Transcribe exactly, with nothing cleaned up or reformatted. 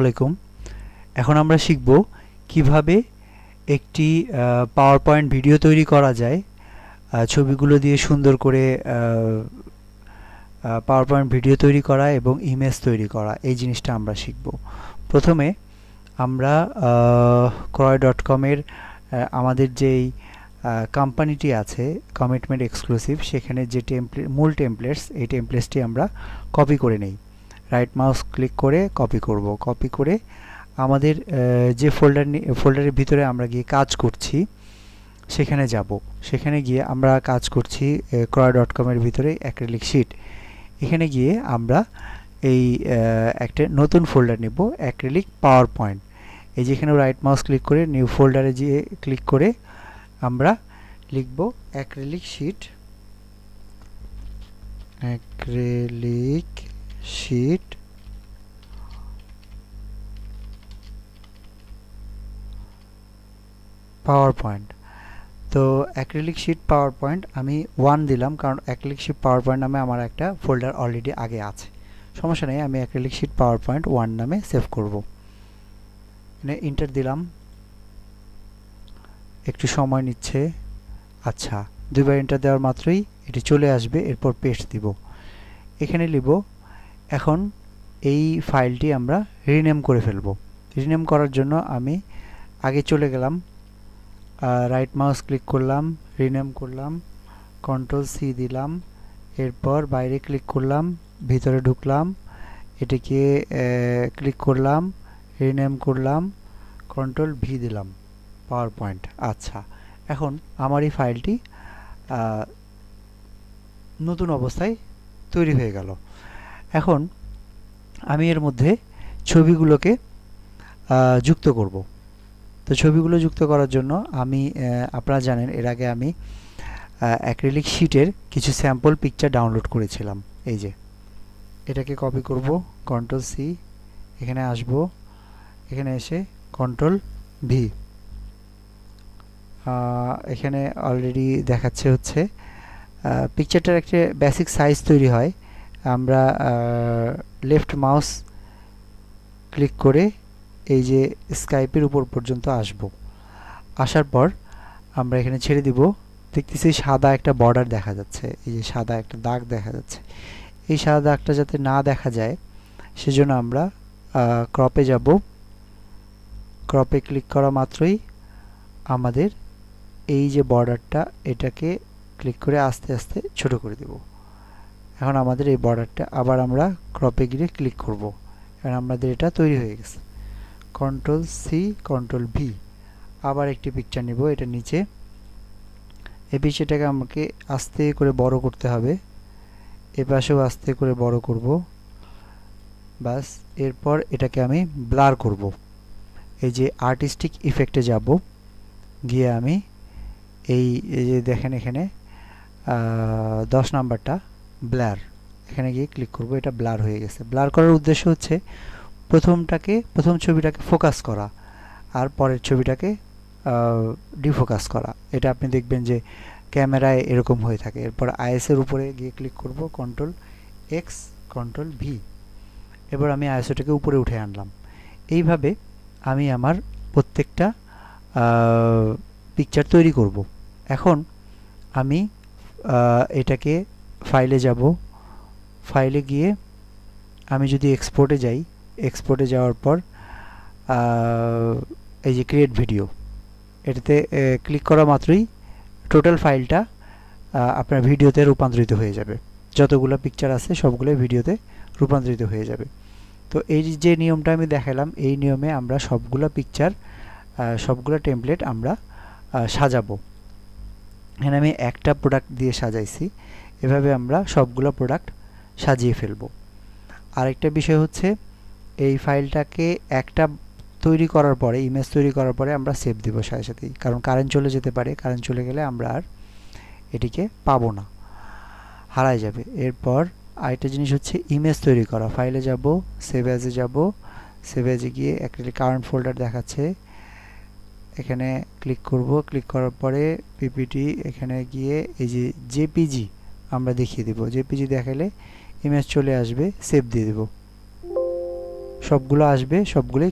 आसलामुआलैकुम एखन आमरा शिखबो किभाबे एकटी पावर पॉइंट भिडियो तैरी करा जाए छविगुलो दिए सुंदर करे पावर पॉइंट भिडियो तैरी करा एबं इमेज तैरी करा एई जिनिसटा आमरा शिखबो। प्रथमे आमरा क्रय डट कम एर आमादेर जेई कम्पानीटी आछे कमिटमेंट एक्सक्लूसिव सेखाने जे टेम्पलेट मूल टेम्पलेट्स एई टेम्पलेट्सटी आमरा कपि करे नेई। राइट माउस क्लिक करे कपि करब, कपि करे आमादेर जे फोल्डार फोल्डारेर भितरे आमरा गिये काज करछि सेखाने যাব। सेखाने गिये आमरा काज करछि क्रय डट कम एर भितरे एक्रिलिक शीट, एखाने गिये आमरा এই একটা নতুন ফোল্ডার নেব অ্যাক্রিলিক পাওয়ার পয়েন্ট। এই যেখানে রাইট মাউস ক্লিক করে নিউ ফোল্ডারে গিয়ে ক্লিক করে আমরা লিখব acrylic sheet, acrylic sheet PowerPoint. তো অ্যাক্রিলিক শীট পাওয়ার পয়েন্ট আমি ওয়ান দিলাম কারণ অ্যাক্রিলিক শীট পাওয়ার পয়েন্ট নামে আমার একটা ফোল্ডার অলরেডি আগে আছে, সমস্যা নেই। আমি acrylic sheet PowerPoint one নামে সেভ করব, এখানে ইন্টার দিলাম, একটু সময় নিচ্ছে। আচ্ছা, দুইবার ইন্টার দেওয়ার মাত্রই এটি চলে আসবে, এরপর পেস্ট দিব, এখানে লিব। এখন এই ফাইলটি আমরা রিনেম করে ফেলব। রিনেম করার জন্য আমি আগে চলে গেলাম, রাইট মাউস ক্লিক করলাম, রিনেম করলাম, কন্ট্রোল সি দিলাম, এরপর বাইরে ক্লিক করলাম, ভিতরে ঢুকলাম, এটিকে ক্লিক করলাম, রিনেম করলাম, কন্ট্রোল ভি দিলাম, পাওয়ার পয়েন্ট। আচ্ছা, এখন আমার এই ফাইলটি নতুন অবস্থায় তৈরি হয়ে গেল। এখন আমি এর মধ্যে ছবিগুলোকে যুক্ত করব। তো ছবিগুলো যুক্ত করার জন্য আমি আপনারা জানেন এর আগে আমি অ্যাক্রিলিক শীটের কিছু স্যাম্পল পিকচার ডাউনলোড করেছিলাম। এই যে এটাকে কপি করব, কন্ট্রোল সি, এখানে আসব, এখানে এসে কন্ট্রোল ভি, এখানে অলরেডি দেখাচ্ছে হচ্ছে পিকচারটার একটা বেসিক সাইজ তৈরি হয়। আমরা লেফট মাউস ক্লিক করে এই যে স্কাইপের উপর পর্যন্ত আসব, আসার পর আমরা এখানে ছেড়ে দিব। দেখতেছি সাদা একটা বর্ডার দেখা যাচ্ছে, এই যে সাদা একটা দাগ দেখা যাচ্ছে, এই সাদা দাগটা যাতে না দেখা যায় সেজন্য আমরা ক্রপে যাব। ক্রপে ক্লিক করা মাত্রই আমাদের এই যে বর্ডারটা এটাকে ক্লিক করে আস্তে আস্তে ছোট করে দেব। এখন আমাদের এই বর্ডারটা আবার আমরা ক্রপে গিয়ে ক্লিক করব, এখন আমাদের এটা তৈরি হয়ে গেছে। কন্ট্রোল সি, কন্ট্রোল ভি, আবার একটি পিকচার নেব, এটা নিচে, এই পিকচারটাকে আমাকে আস্তে করে বড় করতে হবে, এপাশেও আস্তে করে বড় করব, বাস। এরপর এটাকে আমি ব্লার করব, এই যে আর্টিস্টিক ইফেক্টে যাব, গিয়ে আমি এই যে দেখেন এখানে দশ নাম্বারটা ব্লার, এখানে গিয়ে ক্লিক করব, এটা ব্লার হয়ে গেছে। ব্লার করার উদ্দেশ্য হচ্ছে প্রথমটাকে প্রথম ছবিটাকে ফোকাস করা আর পরের ছবিটাকে ডিফোকাস করা। এটা আপনি দেখবেন যে ক্যামেরায় এরকম হয়ে থাকে। এরপর আইএসের উপরে গিয়ে ক্লিক করব, কন্ট্রোল এক্স, কন্ট্রোল ভি, এবার আমি আইএসওটাকে উপরে উঠে আনলাম। এইভাবে আমি আমার প্রত্যেকটা পিকচার তৈরি করব। এখন আমি এটাকে ফাইলে যাব, ফাইলে গিয়ে আমি যদি এক্সপোর্টে যাই, এক্সপোর্টে যাওয়ার পর এই যে ক্রিয়েট ভিডিও, এটাতে ক্লিক করা মাত্রই টোটাল ফাইলটা আপনার ভিডিওতে রূপান্তরিত হয়ে যাবে, যতগুলো পিকচার আছে সবগুলো ভিডিওতে রূপান্তরিত হয়ে যাবে। তো এই যে নিয়মটা আমি দেখালাম এই নিয়মে আমরা সবগুলো পিকচার সবগুলো টেমপ্লেট আমরা সাজাবো। এখানে আমি একটা প্রোডাক্ট দিয়ে সাজাইছি, এভাবে আমরা সবগুলো প্রোডাক্ট সাজিয়ে ফেলব। আরেকটা বিষয় হচ্ছে এই ফাইলটাকে একটা তৈরি করার পরে ইমেজ তৈরি করার পরে আমরা সেভ দিব সাথে সাথেই, কারণ কারেন্ট চলে যেতে পারে, কারেন্ট চলে গেলে আমরা আর এটিকে পাবো না, হারাই যাবে। এরপর আরেকটা জিনিস হচ্ছে ইমেজ তৈরি করা, ফাইলে যাব, সেভ অ্যাজে যাব, সেভ অ্যাজে গিয়ে অ্যাক্রিলিক কারেন্ট ফোল্ডার দেখাচ্ছে, এখানে ক্লিক করব, ক্লিক করার পরে পিপিটি, এখানে গিয়ে এই যে জেপিজি আমরা দেখিয়ে দেব, জেপিজি দেখালে ইমেজ চলে আসবে, সেভ দিয়ে দেব। সবগুলো আসবে, সবগুলোই